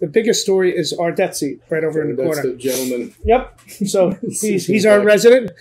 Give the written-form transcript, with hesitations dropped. The biggest story is our Death Seat right over in the corner. That's the gentleman. Yep. So he's our resident.